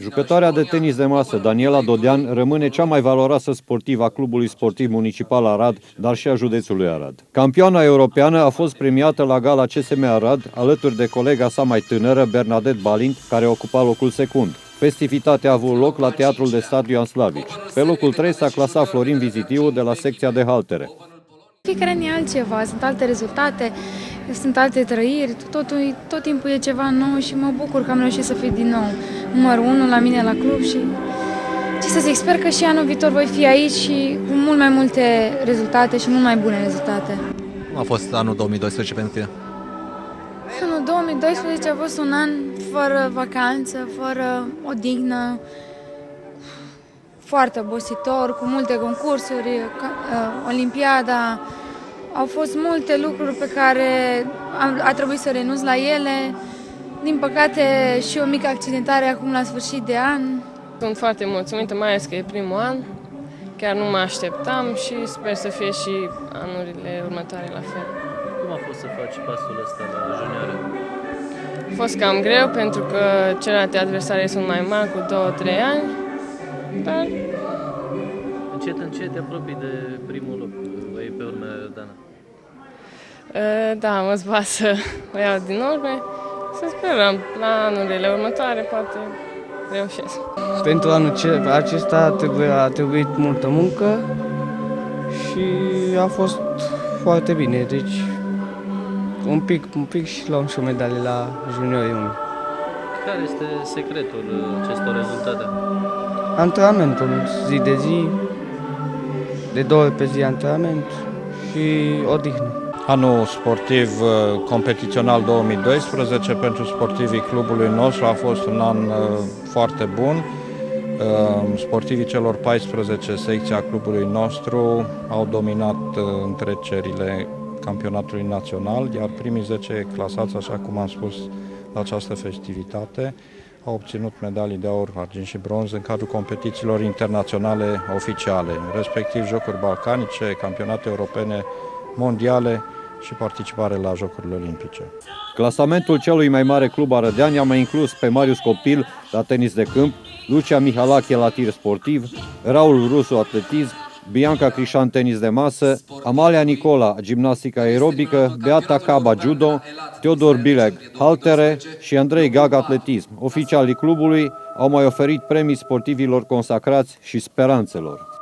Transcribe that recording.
Jucătoarea de tenis de masă, Daniela Dodean, rămâne cea mai valoroasă sportivă a Clubului Sportiv Municipal Arad, dar și a județului Arad. Campioana europeană a fost premiată la gala CSM Arad, alături de colega sa mai tânără, Bernadette Balint, care ocupa locul secund. Festivitatea a avut loc la Teatrul de Stat Ioan Slavici. Pe locul 3 s-a clasat Florin Vizitiu de la secția de haltere. Fiecare an e altceva, sunt alte rezultate, sunt alte trăiri, tot timpul e ceva nou și mă bucur că am reușit să fiu din nou numărul 1 la mine la club și ce să zic, sper că și anul viitor voi fi aici și cu mult mai multe rezultate și mult mai bune rezultate. Cum a fost anul 2012 pentru tine? Anul 2012 a fost un an fără vacanță, fără odihnă, foarte obositor, cu multe concursuri, Olimpiada. Au fost multe lucruri pe care a trebuit să renunț la ele. Din păcate și o mică accidentare acum la sfârșit de an. Sunt foarte mulțumită, mai ales că e primul an. Chiar nu mă așteptam și sper să fie și anurile următoare la fel. Cum a fost să faci pasul ăsta la junioară? A fost cam greu pentru că celelalte adversare sunt mai mari cu 2-3 ani. Dar încet, încet te apropii de primul loc. O iei pe urmă, Dana? Da, mă zbat să o iau din urmă. Să sperăm, la anurile următoare poate reușesc. Pentru anul acesta a trebuit multă muncă și a fost foarte bine. Deci un pic și luăm și o medalie la juniorii 1. Care este secretul acestor rezultate? Antrenamentul, zi de zi, de 2 ori pe zi antrenament și odihnă. Anul sportiv competițional 2012 pentru sportivii clubului nostru a fost un an foarte bun. Sportivii celor 14 secții a clubului nostru au dominat întrecerile campionatului național, iar primii 10 clasați, așa cum am spus, la această festivitate, au obținut medalii de aur, argint și bronz în cadrul competițiilor internaționale oficiale, respectiv Jocuri Balcanice, Campionate Europene, Mondiale și participare la Jocurile Olimpice. Clasamentul celui mai mare club arădean i-a mai inclus pe Marius Copil la tenis de câmp, Lucia Mihalache la tir sportiv, Raul Rusu atletism, Bianca Crișan tenis de masă, Amalia Nicola gimnastică aerobică, Beata Caba judo, Teodor Bileg haltere și Andrei Gaga atletism. Oficialii clubului au mai oferit premii sportivilor consacrați și speranțelor.